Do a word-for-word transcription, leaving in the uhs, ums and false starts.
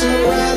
surround.